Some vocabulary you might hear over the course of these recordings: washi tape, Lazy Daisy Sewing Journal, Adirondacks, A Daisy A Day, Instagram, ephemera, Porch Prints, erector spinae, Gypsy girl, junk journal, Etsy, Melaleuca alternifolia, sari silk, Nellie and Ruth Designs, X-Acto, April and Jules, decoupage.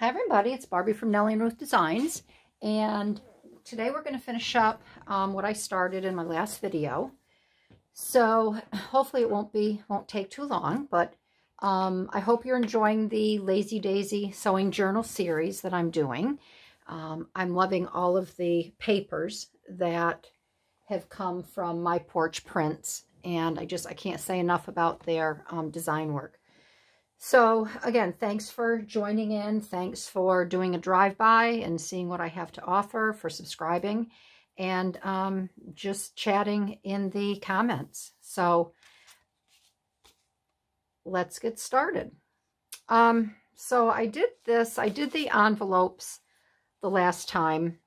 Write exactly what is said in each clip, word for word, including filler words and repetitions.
Hi everybody, it's Barbie from Nellie and Ruth Designs, and today we're going to finish up um, what I started in my last video. So hopefully it won't be won't take too long, but um, I hope you're enjoying the Lazy Daisy Sewing Journal series that I'm doing. Um, I'm loving all of the papers that have come from my Porch Prints, and I just I can't say enough about their um, design work. So again, thanks for joining in. Thanks for doing a drive-by and seeing what I have to offer, for subscribing, and um, just chatting in the comments. So let's get started. Um, so I did this, I did the envelopes the last time,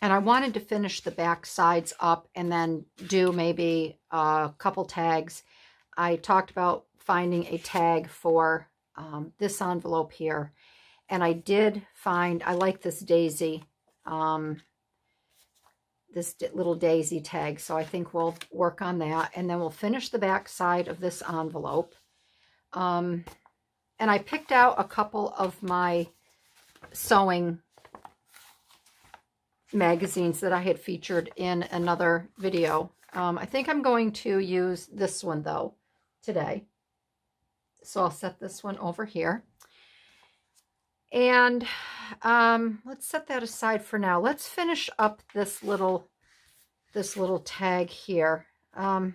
and I wanted to finish the back sides up and then do maybe a couple tags. I talked about finding a tag for um, this envelope here, and I did find, I like this daisy, um, this little daisy tag, so I think we'll work on that, and then we'll finish the back side of this envelope. Um, and I picked out a couple of my sewing magazines that I had featured in another video. Um, I think I'm going to use this one though today. So I'll set this one over here. And um, let's set that aside for now. Let's finish up this little, this little tag here. Um,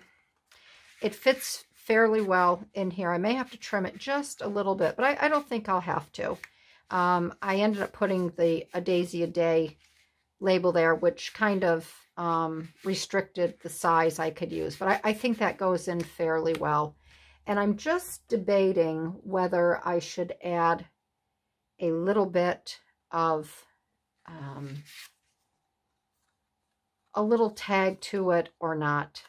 it fits fairly well in here. I may have to trim it just a little bit, but I, I don't think I'll have to. Um, I ended up putting the A Daisy A Day label there, which kind of um, restricted the size I could use. But I, I think that goes in fairly well. And I'm just debating whether I should add a little bit of um, a little tag to it or not.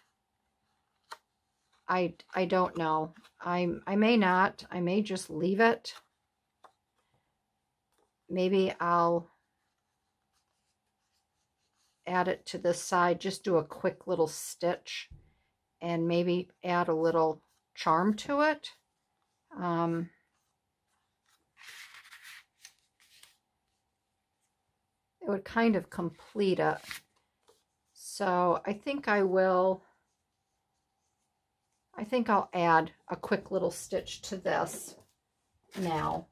I, I don't know. I, I may not. I may just leave it. Maybe I'll add it to this side, just do a quick little stitch, and maybe add a little charm to it. Um, it would kind of complete it. So I think I will, I think I'll add a quick little stitch to this now.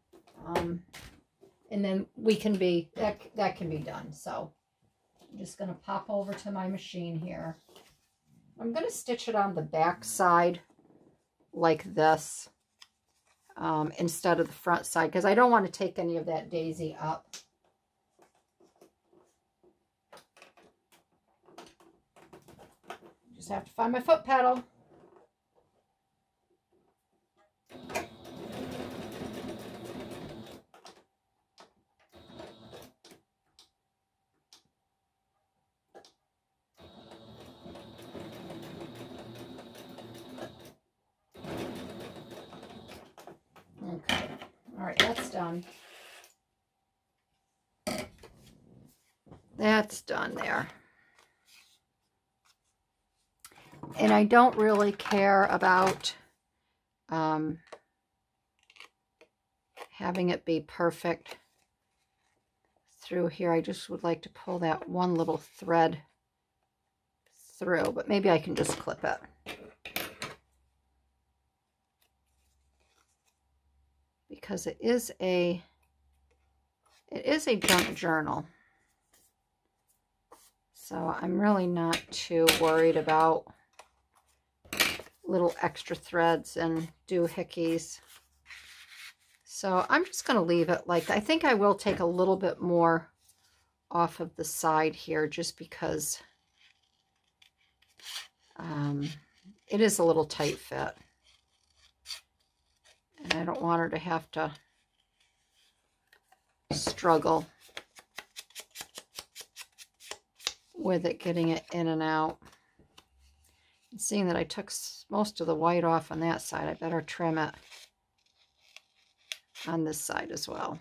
Um, and then we can be, that, that can be done. So I'm just going to pop over to my machine here. I'm going to stitch it on the back side like this, um, instead of the front side, because I don't want to take any of that daisy up. Just have to find my foot pedal. That's done there. And I don't really care about um, having it be perfect through here. I just would like to pull that one little thread through, but maybe I can just clip it. Because it is a, it is a junk journal. So I'm really not too worried about little extra threads and doohickeys. So I'm just going to leave it like that. I think I will take a little bit more off of the side here just because um, it is a little tight fit. And I don't want her to have to struggle with it, getting it in and out. And seeing that I took most of the white off on that side, I better trim it on this side as well.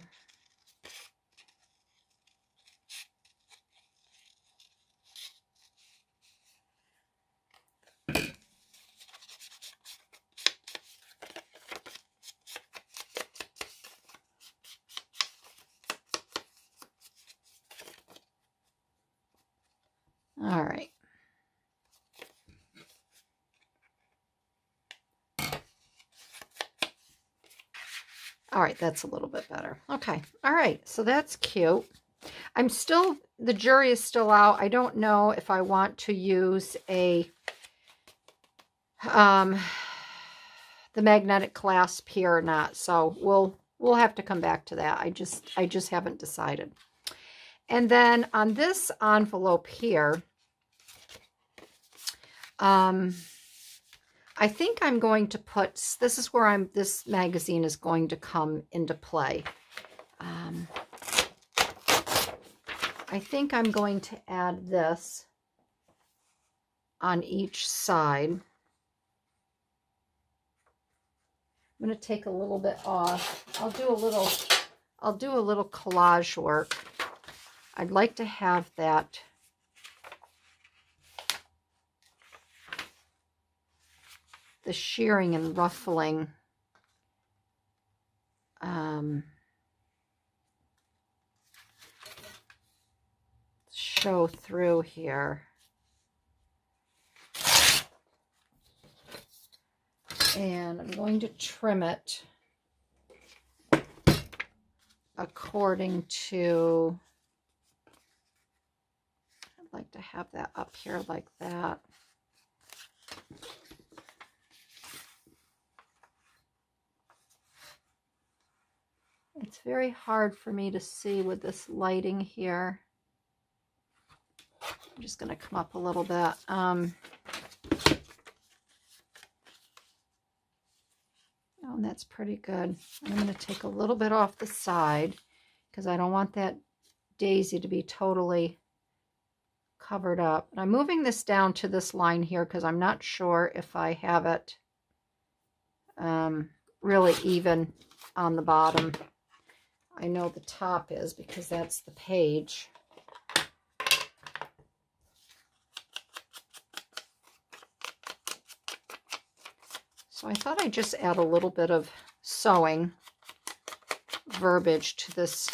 All right. All right, that's a little bit better. Okay, all right, so that's cute. I'm still, the jury is still out. I don't know if I want to use a, um, the magnetic clasp here or not. So we'll, we'll have to come back to that. I just, I just haven't decided. And then on this envelope here, um, I think I'm going to put, this is where I'm, this magazine is going to come into play. Um, I think I'm going to add this on each side. I'm going to take a little bit off. I'll do a little, I'll do a little collage work. I'd like to have that. The shearing and ruffling um, show through here, and I'm going to trim it according to, I'd like to have that up here like that. It's very hard for me to see with this lighting here. I'm just going to come up a little bit. Um, oh, and that's pretty good. I'm going to take a little bit off the side because I don't want that daisy to be totally covered up. And I'm moving this down to this line here because I'm not sure if I have it um, really even on the bottom. I know the top is because that's the page. So I thought I'd just add a little bit of sewing verbiage to this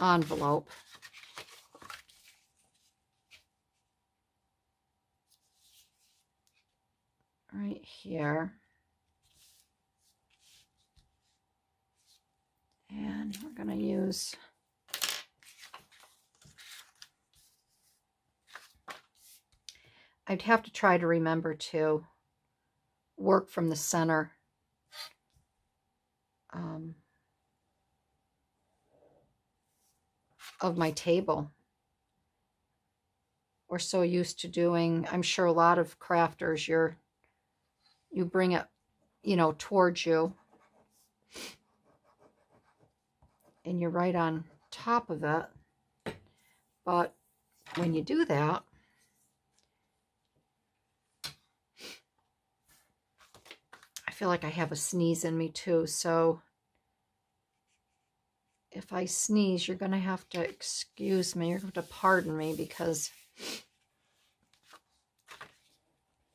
envelope. Right here. And we're going to use I'd have to try to remember to work from the center um, of my table. We're so used to doing, I'm sure a lot of crafters, you're you bring it, you know, towards you. And you're right on top of it. But when you do that, I feel like I have a sneeze in me too. So if I sneeze, you're going to have to excuse me. You're going to have to pardon me because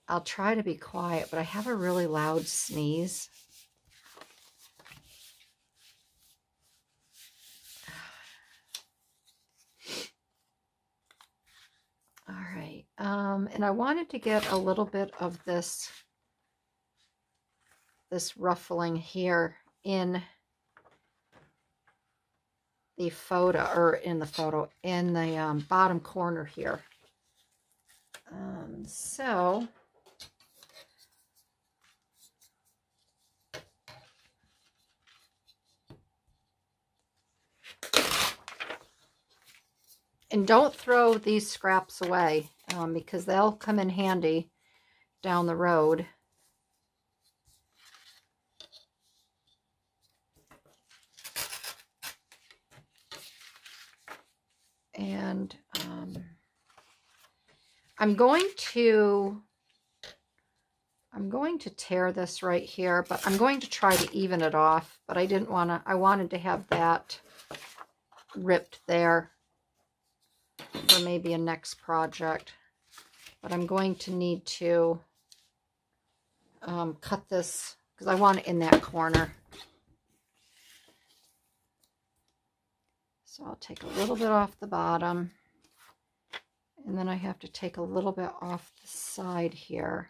I'll try to be quiet, but I have a really loud sneeze. Um, and I wanted to get a little bit of this, this ruffling here in the photo, or in the photo, in the um, bottom corner here. Um, so, and don't throw these scraps away. Um, because they'll come in handy down the road. And um, I'm going to, I'm going to tear this right here, but I'm going to try to even it off, but I didn't want to, I wanted to have that ripped there for maybe a next project. But I'm going to need to um, cut this because I want it in that corner. So I'll take a little bit off the bottom And then I have to take a little bit off the side here.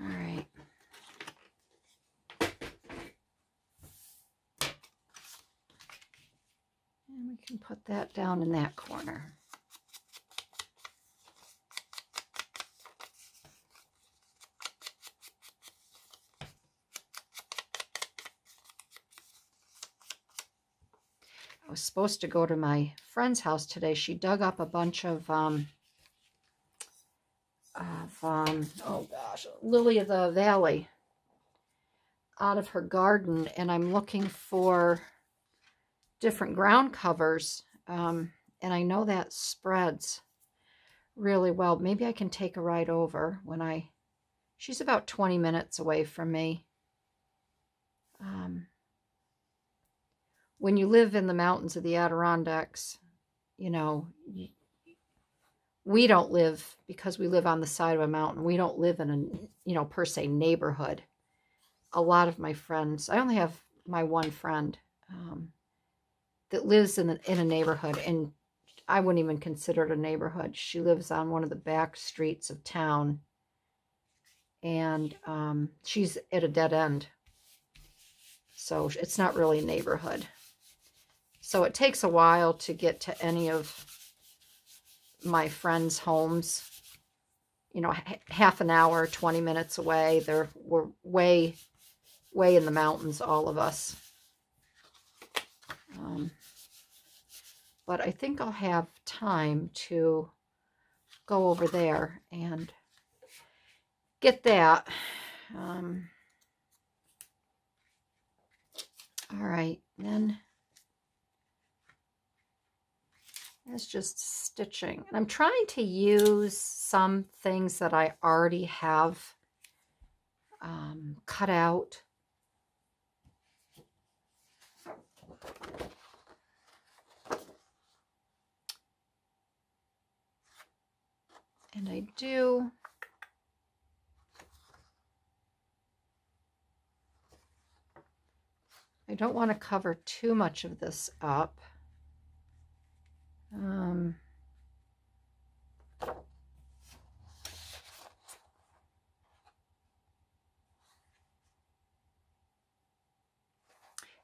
All right. And we can put that down in that corner. I was supposed to go to my friend's house today. She dug up a bunch of, um, of um, oh gosh, lily of the valley out of her garden, and I'm looking for different ground covers, um, and I know that spreads really well. Maybe I can take a ride over when I, she's about twenty minutes away from me. Um, When you live in the mountains of the Adirondacks, you know, we don't live, because we live on the side of a mountain, we don't live in a, you know, per se neighborhood. A lot of my friends, I only have my one friend um, that lives in, the, in a neighborhood, and I wouldn't even consider it a neighborhood. She lives on one of the back streets of town, and um, she's at a dead end. So it's not really a neighborhood. So it takes a while to get to any of my friends' homes. You know, half an hour, twenty minutes away. They're, we're way, way in the mountains, all of us. Um, but I think I'll have time to go over there and get that. Um, all right, then. That's just stitching. And I'm trying to use some things that I already have um, cut out. And I do. I don't want to cover too much of this up. Um,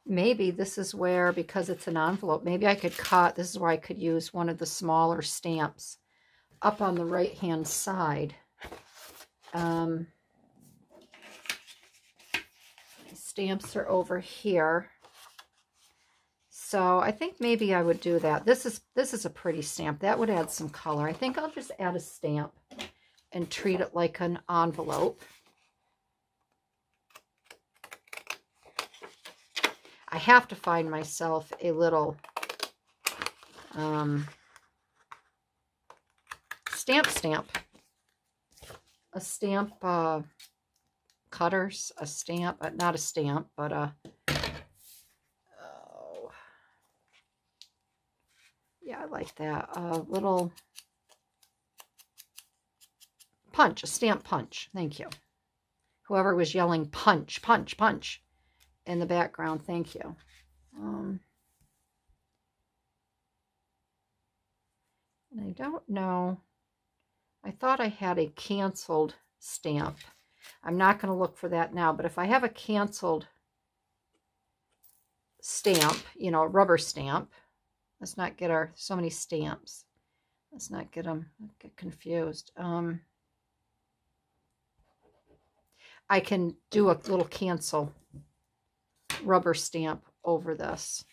maybe this is where, because it's an envelope, maybe I could cut, this is where I could use one of the smaller stamps up on the right hand side. Um, stamps are over here. So I think maybe I would do that. This is this is a pretty stamp. That would add some color. I think I'll just add a stamp and treat it like an envelope. I have to find myself a little um, stamp stamp. A stamp uh, cutters, a stamp, uh, not a stamp, but a... Yeah, I like that. A little punch, a stamp punch. Thank you. Whoever was yelling punch, punch, punch in the background, thank you. Um, and I don't know. I thought I had a canceled stamp. I'm not going to look for that now, but if I have a canceled stamp, you know, a rubber stamp, let's not get our, so many stamps. Let's not get them, get confused. Um, I can do a little cancel rubber stamp over this.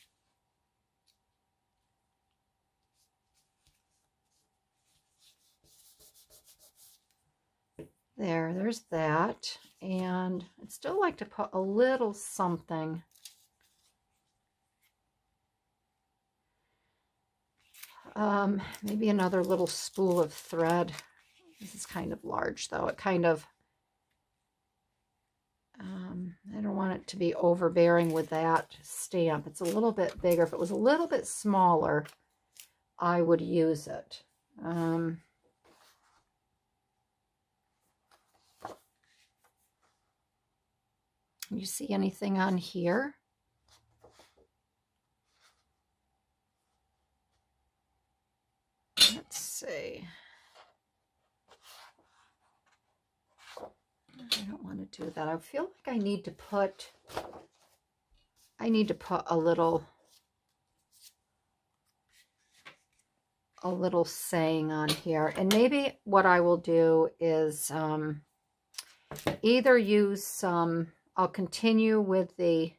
There, there's that. And I'd still like to put a little something Um, maybe another little spool of thread. This is kind of large, though. It kind of, um, I don't want it to be overbearing with that stamp. It's a little bit bigger. If it was a little bit smaller, I would use it. Um, you see anything on here? do that. I feel like I need to put, I need to put a little, a little saying on here. And maybe what I will do is um, either use some, I'll continue with the,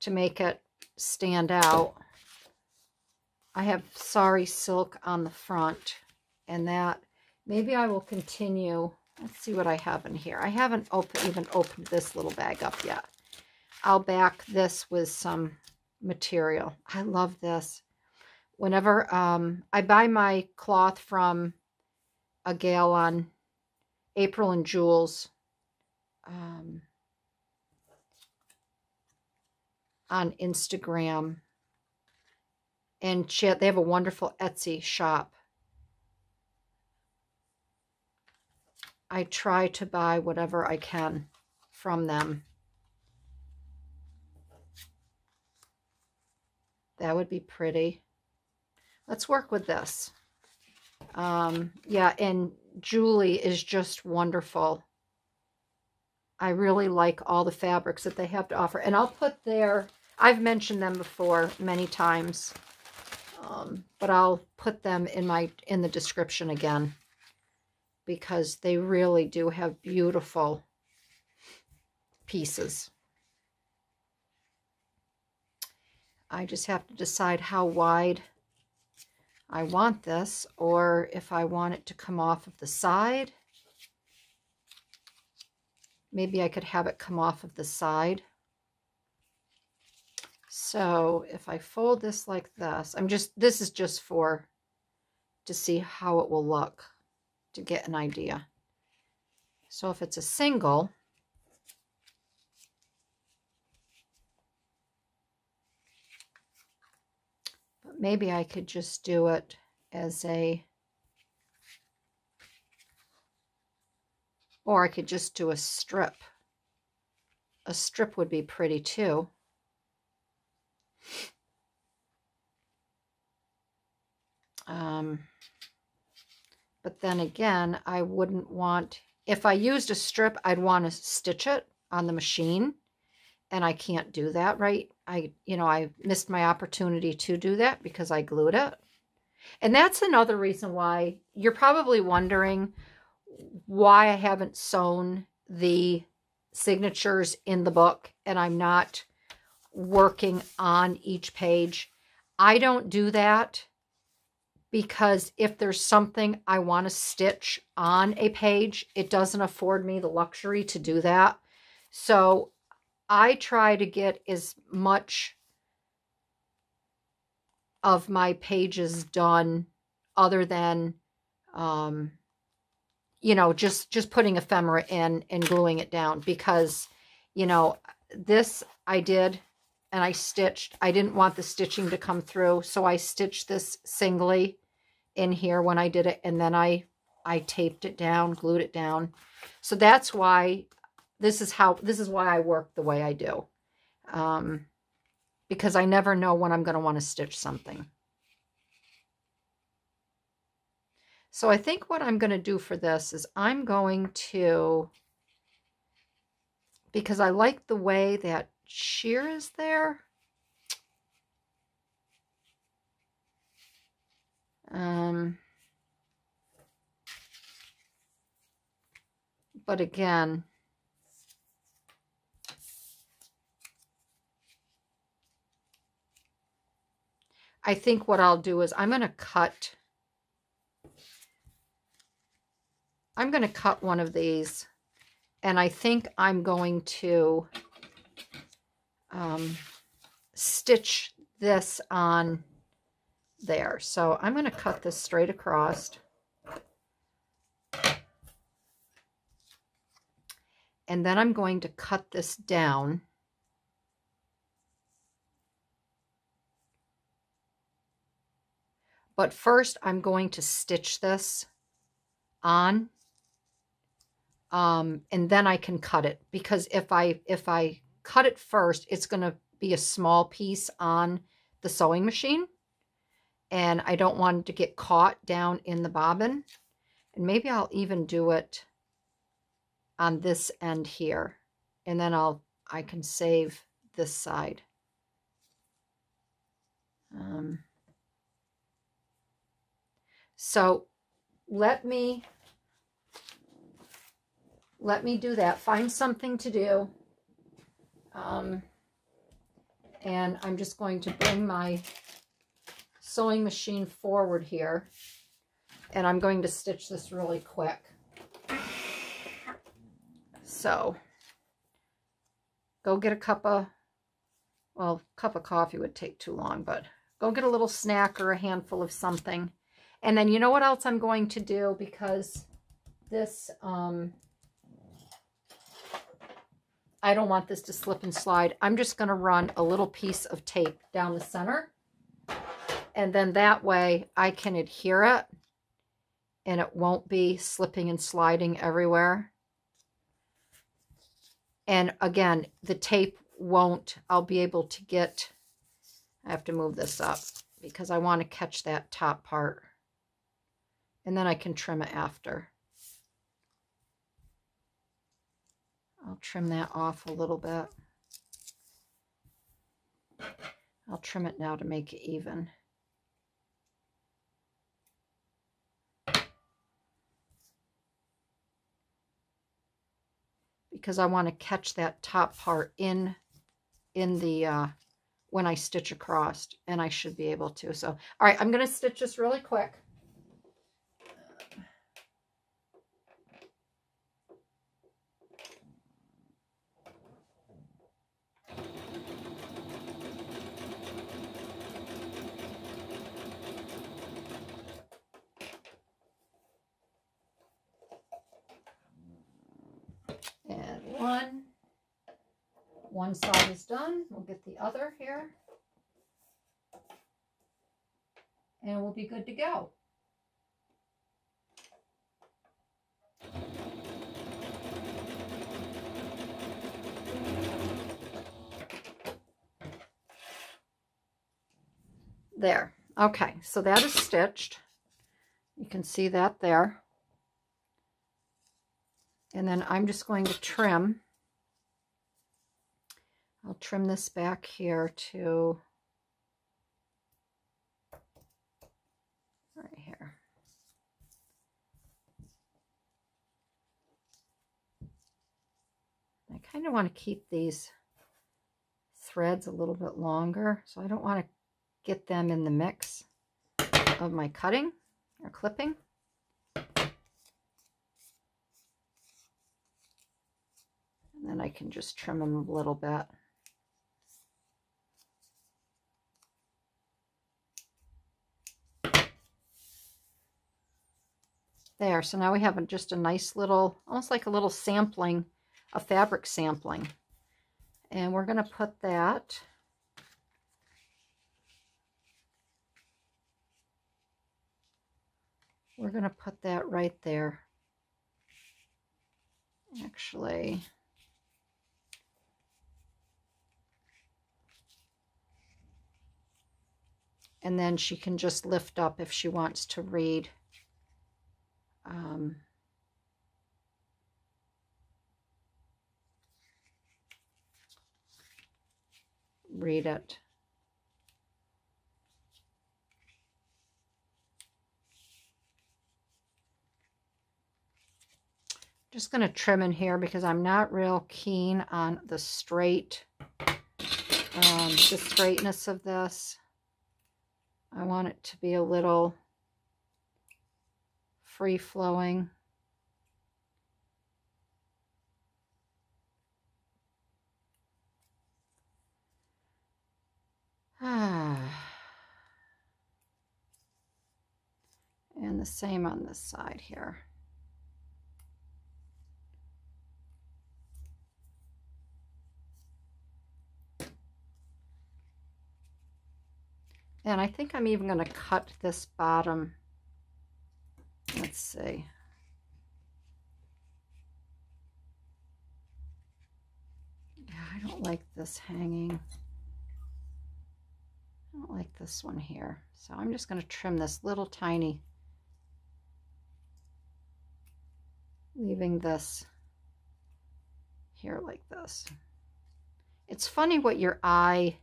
to make it stand out. I have Sari Silk on the front, and that, maybe I will continue. Let's see what I have in here. I haven't open, even opened this little bag up yet. I'll back this with some material. I love this. Whenever um, I buy my cloth from a gal on April and Jules, um, on Instagram, and she, they have a wonderful Etsy shop. I try to buy whatever I can from them. That would be pretty. Let's work with this. Um, yeah, and Julie is just wonderful. I really like all the fabrics that they have to offer. And I'll put their, I've mentioned them before many times, um, but I'll put them in my, in the description again, because they really do have beautiful pieces. I just have to decide how wide I want this, or if I want it to come off of the side. Maybe I could have it come off of the side. So if I fold this like this, I'm just, this is just for, to see how it will look, to get an idea. So if it's a single, but maybe I could just do it as a, or I could just do a strip. A strip would be pretty too. Um, but then again, I wouldn't want, if I used a strip, I'd want to stitch it on the machine, and I can't do that, right? I, you know, I missed my opportunity to do that because I glued it. And that's another reason why you're probably wondering why I haven't sewn the signatures in the book, and I'm not working on each page. I don't do that because if there's something I want to stitch on a page, it doesn't afford me the luxury to do that. So I try to get as much of my pages done other than, um, you know, just, just putting ephemera in and gluing it down, because, you know, this I did and I stitched. I didn't want the stitching to come through, so I stitched this singly in here when I did it, and then I, I taped it down, glued it down. So that's why this is how, this is why I work the way I do. Um, because I never know when I'm going to want to stitch something. So I think what I'm going to do for this is I'm going to, because I like the way that sheer is there. Um, but again, I think what I'll do is I'm going to cut I'm going to cut one of these, and I think I'm going to um, stitch this on there. So I'm going to cut this straight across, and then I'm going to cut this down. But first I'm going to stitch this on. Um, and then I can cut it, because if I, if I cut it first, it's going to be a small piece on the sewing machine, and I don't want it to get caught down in the bobbin. And maybe I'll even do it on this end here, and then I'll I can save this side. Um, so let me let me do that. Find something to do. Um, and I'm just going to bring my sewing machine forward here, and I'm going to stitch this really quick. So go get a cup of, well, cup of coffee would take too long, but go get a little snack or a handful of something. And then you know what else I'm going to do, because this, um, I don't want this to slip and slide. I'm just going to run a little piece of tape down the center, and then that way I can adhere it and it won't be slipping and sliding everywhere. And again, the tape won't, I'll be able to get, I have to move this up because I want to catch that top part, and then I can trim it after. I'll trim that off a little bit. I'll trim it now to make it even. Because I want to catch that top part in, in the, uh, when I stitch across, and I should be able to. So, all right, I'm going to stitch this really quick. One, one side is done. We'll get the other here, and we'll be good to go. There. Okay, so that is stitched. You can see that there. And then I'm just going to trim. I'll trim this back here to right here. I kind of want to keep these threads a little bit longer, so I don't want to get them in the mix of my cutting or clipping. Then I can just trim them a little bit. There, so now we have just a nice little, almost like a little sampling, a fabric sampling. And we're going to put that we're going to put that right there. Actually, and then she can just lift up if she wants to read. Um, read it. Just going to trim in here because I'm not real keen on the straight, um, the straightness of this. I want it to be a little free-flowing. Ah. And the same on this side here. And I think I'm even going to cut this bottom. Let's see. Yeah, I don't like this hanging. I don't like this one here. So I'm just going to trim this little tiny, leaving this here like this. It's funny what your eye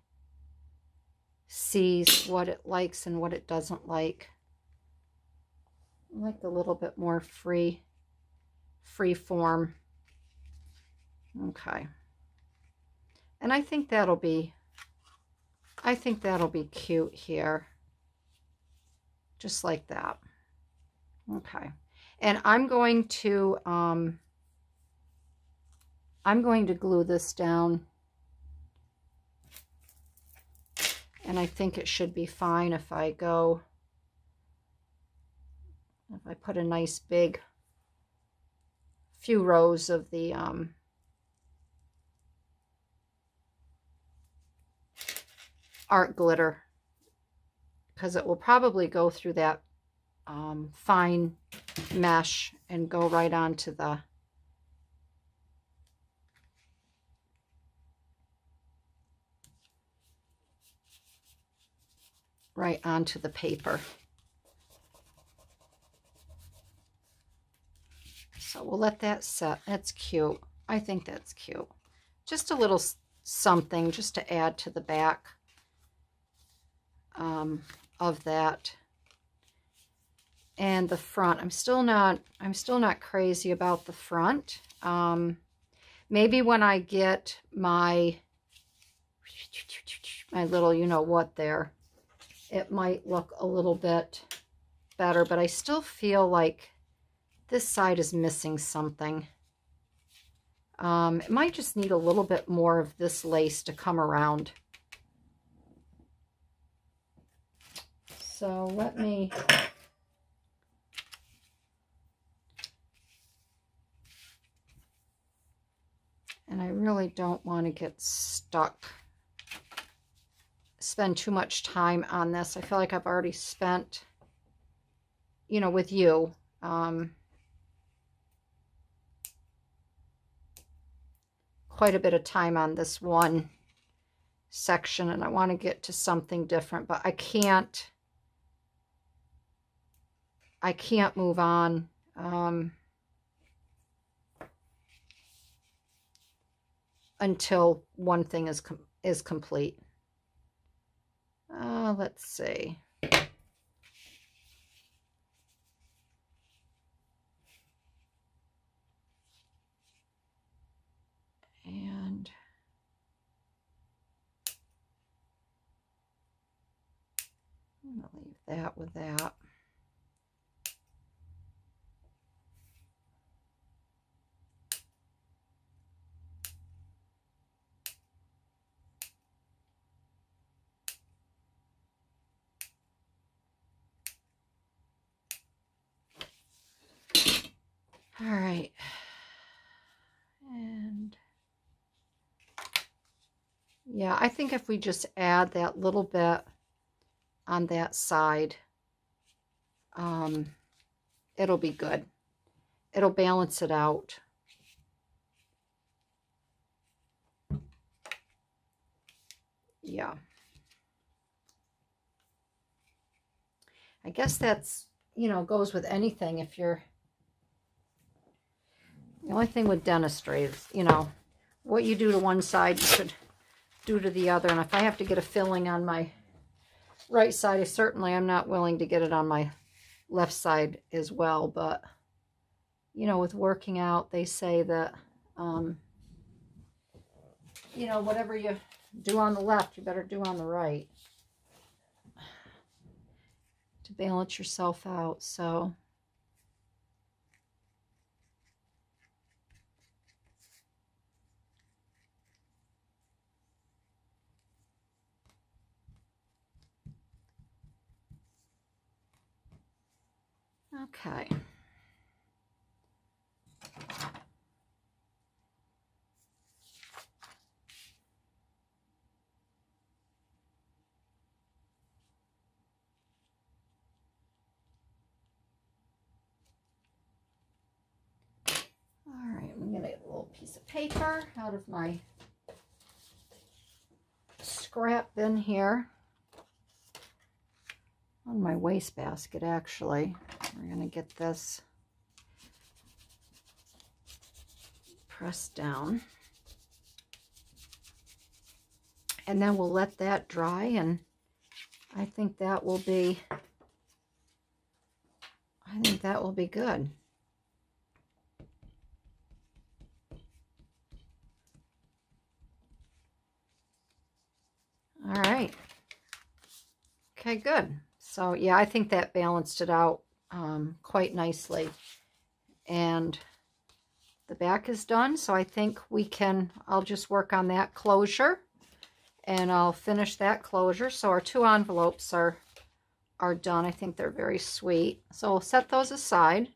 sees, what it likes and what it doesn't like. I like a little bit more free, free form. Okay. And I think that'll be, I think that'll be cute here. Just like that. Okay. And I'm going to, um, I'm going to glue this down. And I think it should be fine if I go, if I put a nice big few rows of the, um, art glitter, because it will probably go through that um, fine mesh and go right onto the right onto the paper. So we'll let that set. That's cute. I think that's cute. Just a little something just to add to the back um of that. And the front, I'm still not I'm still not crazy about the front. Um maybe when I get my my little you know what there, it might look a little bit better, but I still feel like this side is missing something. Um it might just need a little bit more of this lace to come around. So let me, and I really don't want to get stuck, spend too much time on this. I feel like I've already spent, you know, with you. Um, quite a bit of time on this one section, and I want to get to something different, but I can't. I can't move on. Um, until one thing is com is complete. Uh, let's see. And I'm gonna leave that with that. All right, and yeah, I think if we just add that little bit on that side, um, it'll be good. It'll balance it out. Yeah. I guess that's, you know, goes with anything if you're, the only thing with dentistry is, you know, what you do to one side, you should do to the other. And if I have to get a filling on my right side, I certainly am not willing to get it on my left side as well. But, you know, with working out, they say that, um, you know, whatever you do on the left, you better do on the right to balance yourself out. So... okay. All right, I'm going to get a little piece of paper out of my scrap bin here. On my wastebasket, actually. We're going to get this pressed down. and then we'll let that dry, and I think that will be I think that will be good. All right. Okay, good. So yeah, I think that balanced it out um, quite nicely. And the back is done, so I think we can, I'll just work on that closure, and I'll finish that closure. So our two envelopes are, are done. I think they're very sweet. So we'll set those aside,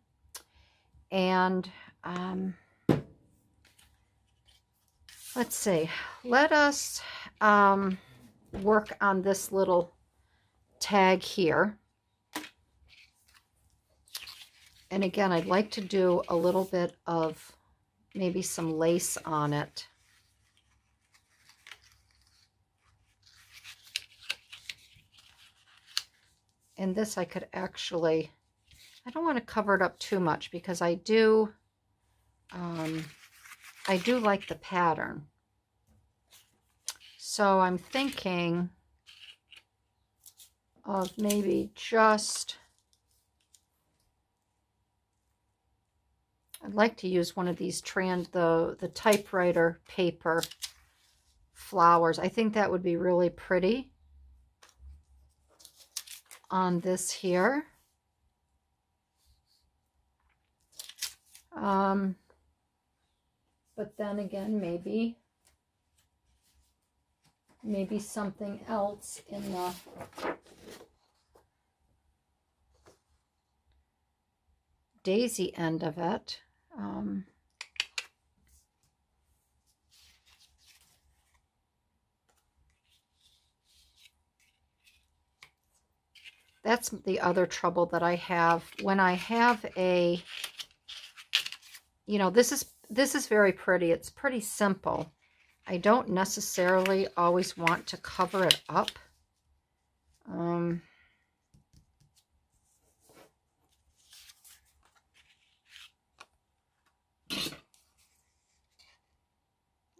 and um, let's see. Let us um, work on this little tag here. And again, I'd like to do a little bit of maybe some lace on it. And this I could actually, I don't want to cover it up too much because I do, um, I do like the pattern. So I'm thinking of maybe just, I'd like to use one of these trans, the, the typewriter paper flowers. I think that would be really pretty on this here. Um, but then again, maybe, maybe something else in the, daisy end of it. Um, that's the other trouble that I have when I have a, you know, this is, this is very pretty. It's pretty simple. I don't necessarily always want to cover it up. Um,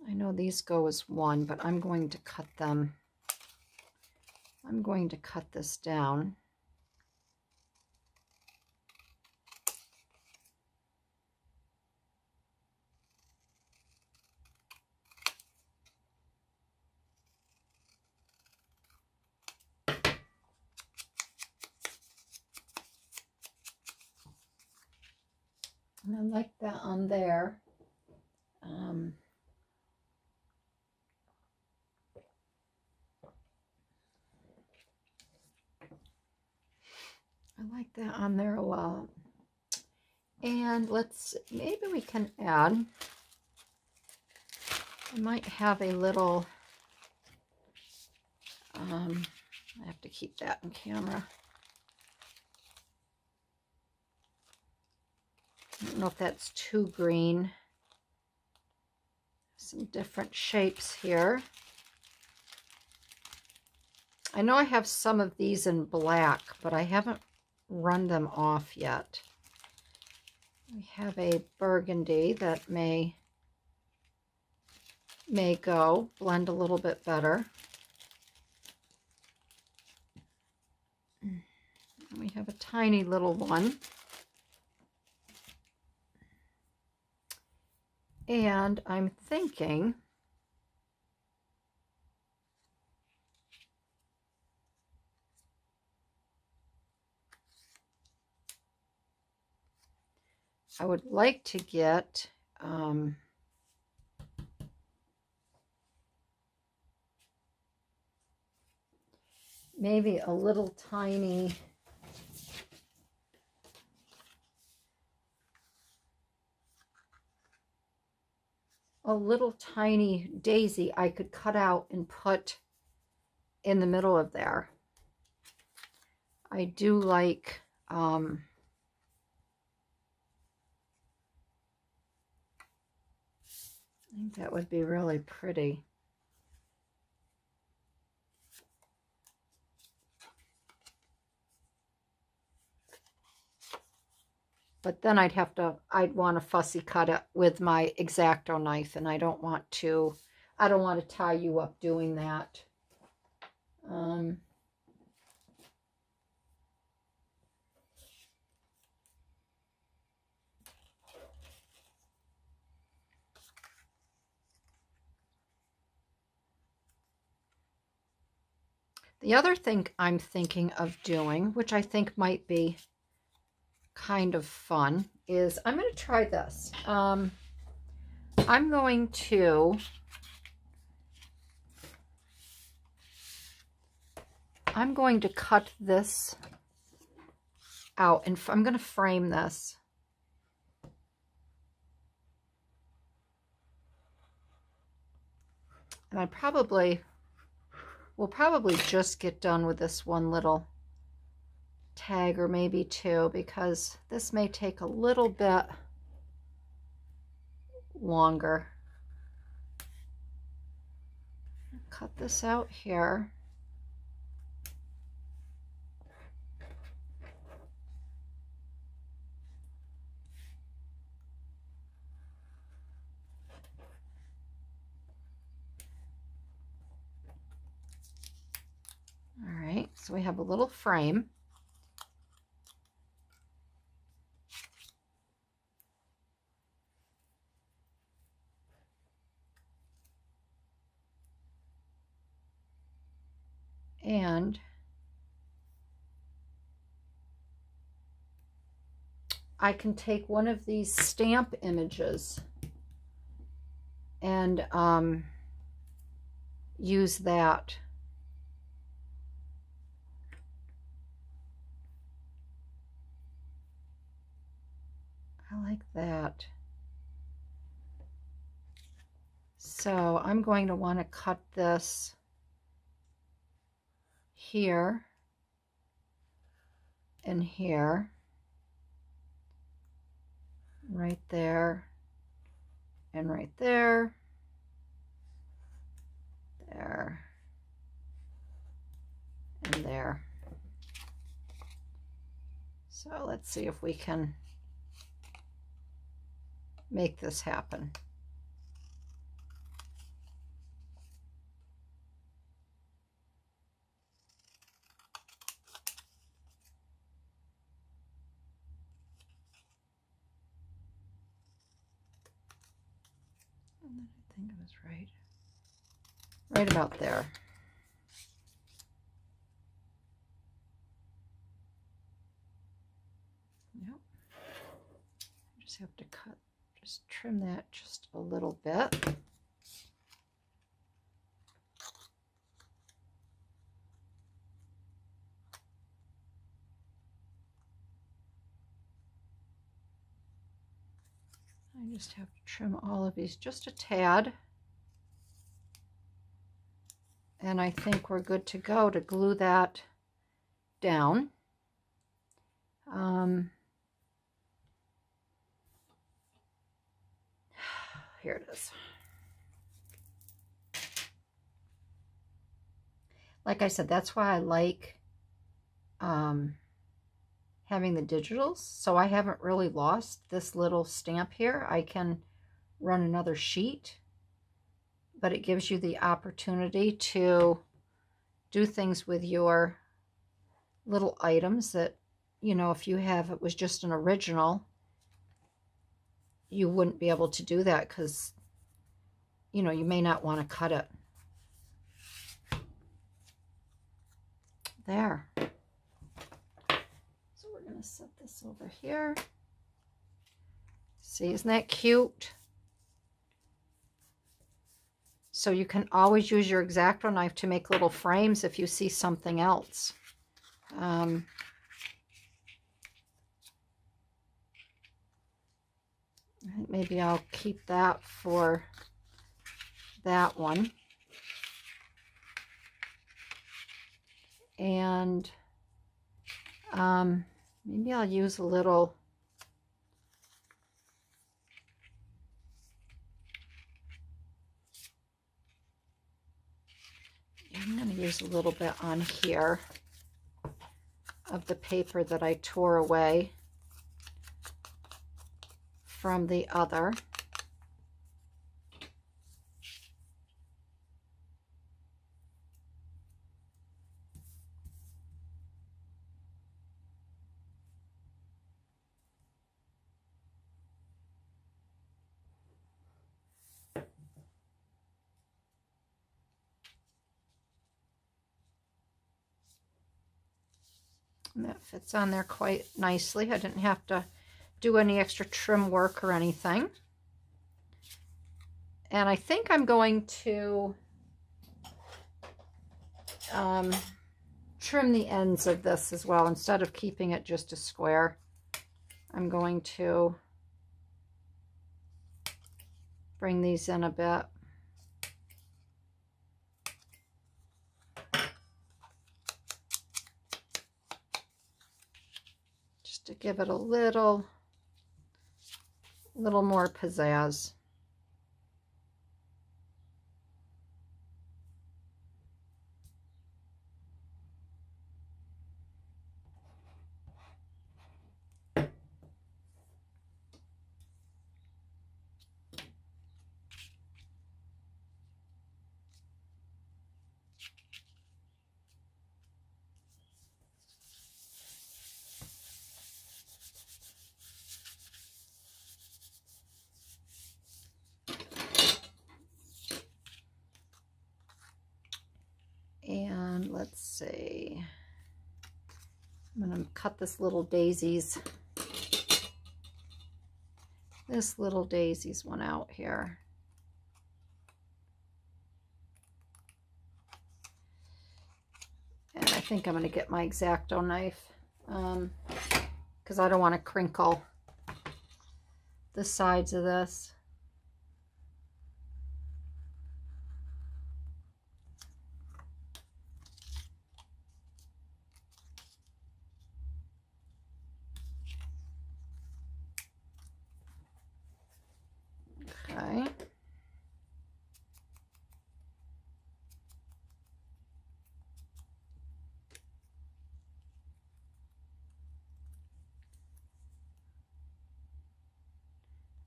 I know these go as one, but I'm going to cut them. I'm going to cut this down. And I like that on there. Um, I like that on there a lot. And let's, maybe we can add, I might have a little, um, I have to keep that in camera. I don't know if that's too green. Some different shapes here. I know I have some of these in black, but I haven't run them off yet. We have a burgundy that may may go blend a little bit better. We have a tiny little one, and I'm thinking I would like to get, um, maybe a little tiny, a little tiny daisy I could cut out and put in the middle of there. I do like, um, I think that would be really pretty. But then I'd have to, I'd want to fussy cut it with my X-Acto knife, and I don't want to, I don't want to tie you up doing that. Um, the other thing I'm thinking of doing, which I think might be kind of fun, is I'm going to try this. Um, I'm going to... I'm going to cut this out, and I'm going to frame this. And I probably will probably just get done with this one little tag, or maybe two, because this may take a little bit longer. Cut this out here. So we have a little frame. And I can take one of these stamp images and um, use that. Like that. So I'm going to want to cut this here and here, right there and right there, there and there. So let's see if we can make this happen. And I think it was right, right about there. Yep. I just have to cut. Just trim that just a little bit. I just have to trim all of these just a tad. And I think we're good to go to glue that down. Um, Here it is. Like I said, that's why I like um, having the digitals. So I haven't really lost this little stamp here. I can run another sheet, but it gives you the opportunity to do things with your little items that, you know, if you have, it was just an original, you wouldn't be able to do that because, you know, you may not want to cut it. There. So we're going to set this over here. See, isn't that cute? So you can always use your X-Acto knife to make little frames if you see something else. Um... I think maybe I'll keep that for that one. And um, maybe I'll use a little I'm going to use a little bit on here of the paper that I tore away from the other. And that fits on there quite nicely. I didn't have to do any extra trim work or anything. And I think I'm going to um, trim the ends of this as well. Instead of keeping it just a square, I'm going to bring these in a bit. Just to give it a little, little more pizzazz. Let's see, I'm going to cut this little daisies, this little daisies one out here. And I think I'm going to get my X-Acto knife because um, I don't want to crinkle the sides of this.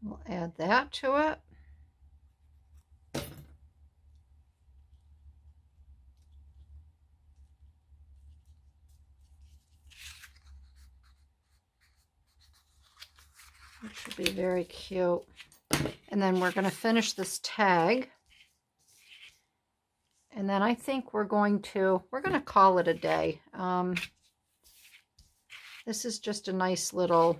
We'll add that to it. It should be very cute. And then we're going to finish this tag. And then I think we're going to, we're going to call it a day. Um, this is just a nice little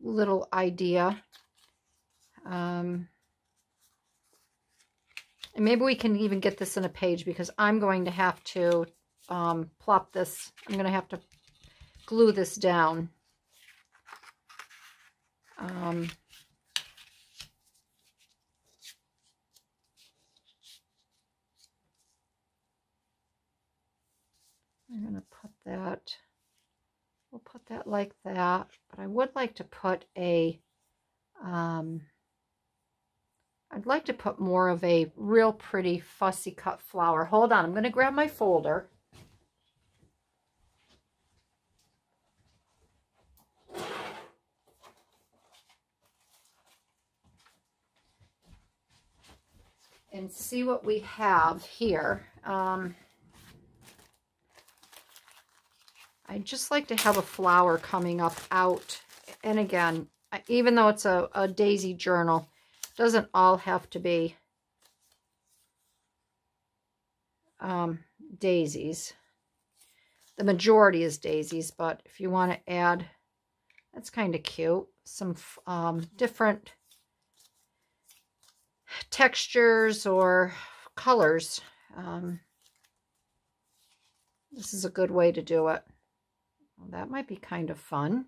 little idea, um, and maybe we can even get this in a page, because I'm going to have to um, plop this, I'm going to have to glue this down, um, I'm going to put that We'll put that like that, but I would like to put a, um, I'd like to put more of a real pretty fussy cut flower. Hold on, I'm going to grab my folder. And see what we have here. Um, I'd just like to have a flower coming up out. And again, even though it's a, a daisy journal, it doesn't all have to be um, daisies. The majority is daisies, but if you want to add, that's kind of cute, some um, different textures or colors. Um, this is a good way to do it. Well, that might be kind of fun.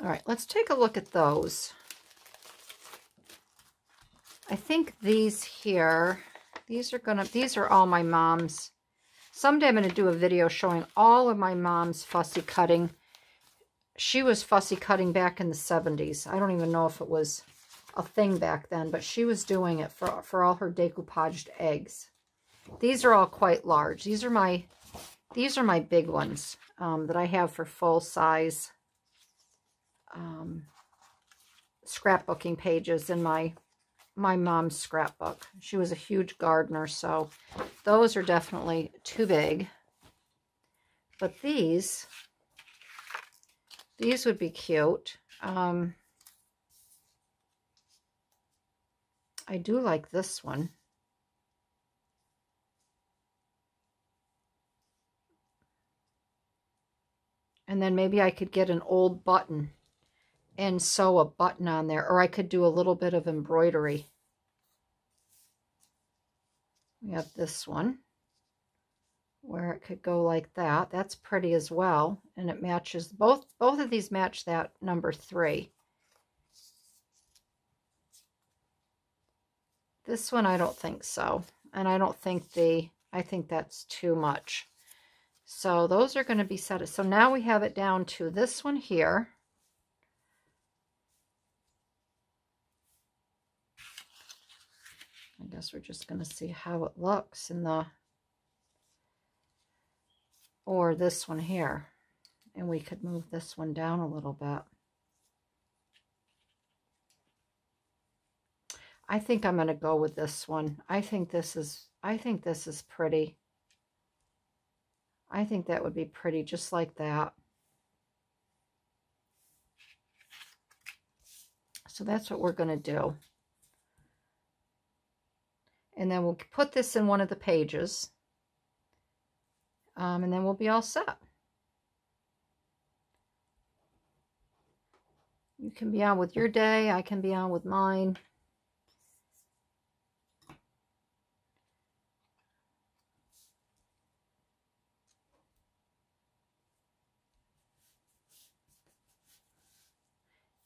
All right, let's take a look at those. I think these here, these are gonna, these are all my mom's. Someday I'm gonna do a video showing all of my mom's fussy cutting. She was fussy cutting back in the seventies. I don't even know if it was a thing back then, but she was doing it for, for all her decoupaged eggs. These are all quite large. These are my, these are my big ones um, that I have for full size um, scrapbooking pages in my, my mom's scrapbook. She was a huge gardener, so those are definitely too big. But these... These would be cute. Um, I do like this one. And then maybe I could get an old button and sew a button on there, or I could do a little bit of embroidery. We have this one where it could go like that. That's pretty as well, and it matches both. Both of these match that number three. This one I don't think so, and I don't think the, I think that's too much. So those are going to be set. So now we have it down to this one here. I guess we're just going to see how it looks in the, or this one here. And we could move this one down a little bit. I think I'm going to go with this one. I think this is, I think this is pretty. I think that would be pretty, just like that. So that's what we're going to do. And then we'll put this in one of the pages. Um, and then we'll be all set. You can be on with your day. I can be on with mine.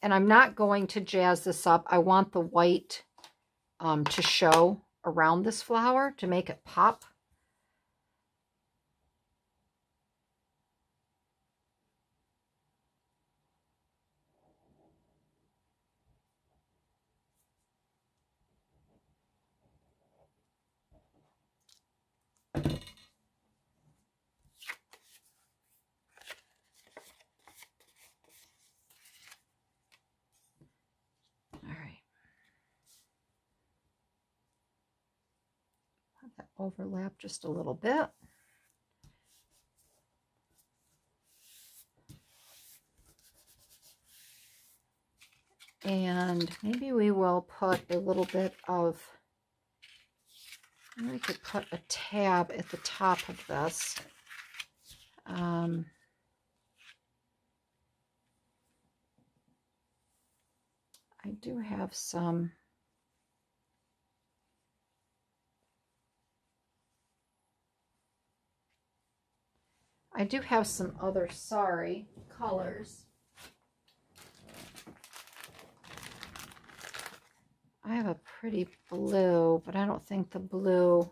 And I'm not going to jazz this up. I want the white um, to show around this flower to make it pop. Overlap just a little bit. And maybe we will put a little bit of, we could put a tab at the top of this. Um, I do have some I do have some other sari colors. I have a pretty blue, but I don't think the blue,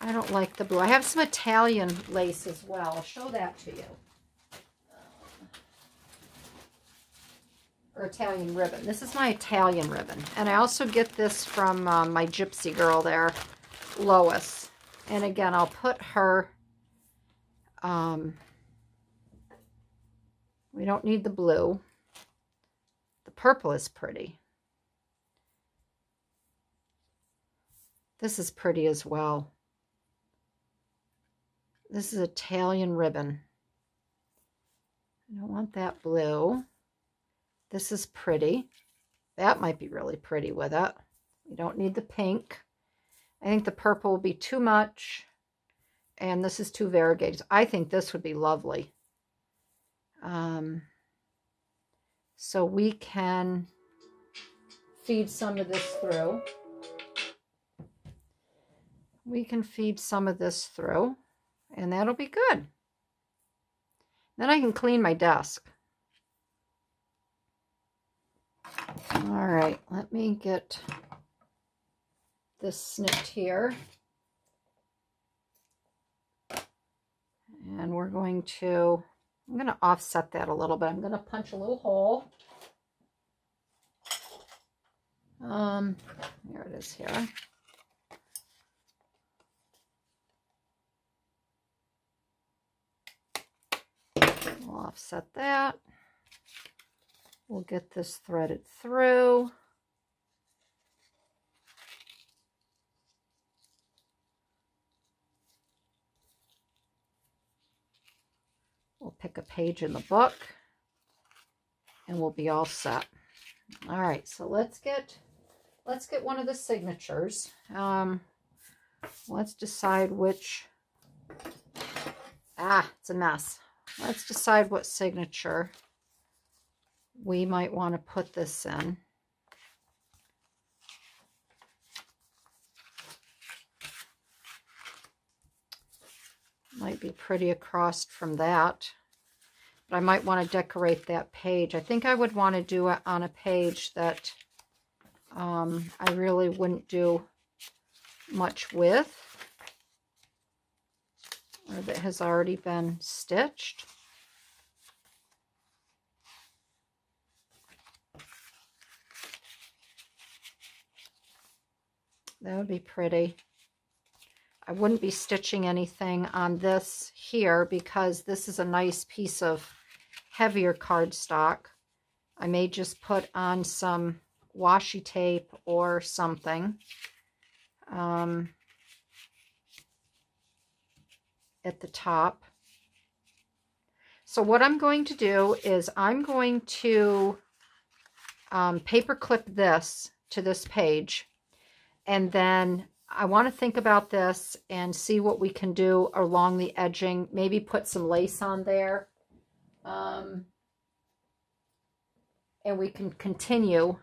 I don't like the blue. I have some Italian lace as well. I'll show that to you. Or Italian ribbon. This is my Italian ribbon. And I also get this from um, my Gypsy girl there, Lois. And again, I'll put her... Um, we don't need the blue. The purple is pretty. This is pretty as well. This is Italian ribbon. I don't want that blue. This is pretty. That might be really pretty with it. We don't need the pink. I think the purple will be too much. And this is two variegated. I think this would be lovely. Um, so we can feed some of this through. We can feed some of this through, and that'll be good. Then I can clean my desk. All right, let me get this snipped here. And we're going to, I'm going to offset that a little bit. I'm going to punch a little hole. Um, there it is here. We'll offset that. We'll get this threaded through. We'll pick a page in the book and we'll be all set. All right, so let's get let's get one of the signatures. Um, let's decide which. Ah, it's a mess. Let's decide what signature we might want to put this in. Might be pretty across from that, but I might want to decorate that page. I think I would want to do it on a page that um, I really wouldn't do much with, or that has already been stitched. That would be pretty. I wouldn't be stitching anything on this here because this is a nice piece of heavier cardstock. I may just put on some washi tape or something um, at the top. So what I'm going to do is I'm going to um, paper clip this to this page, and then I want to think about this and see what we can do along the edging. Maybe put some lace on there. Um, and we can continue,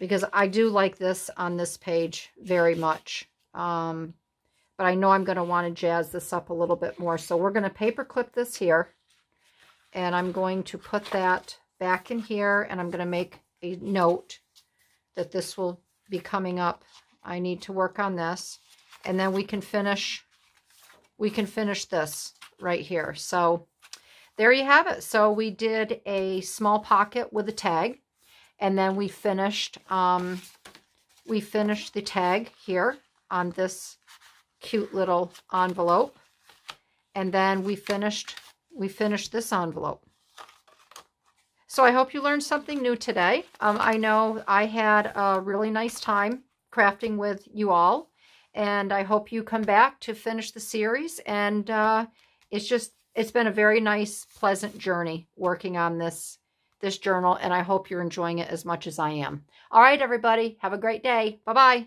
because I do like this on this page very much. Um, but I know I'm going to want to jazz this up a little bit more. So we're going to paper clip this here, and I'm going to put that back in here, and I'm going to make a note that this will be coming up. I need to work on this, and then we can finish we can finish this right here. So there you have it. So we did a small pocket with a tag, and then we finished um, we finished the tag here on this cute little envelope, and then we finished we finished this envelope. So I hope you learned something new today. Um, I know I had a really nice time crafting with you all, and I hope you come back to finish the series. And uh, it's just it's been a very nice, pleasant journey working on this this journal, and I hope you're enjoying it as much as I am. All right, everybody, have a great day. Bye bye.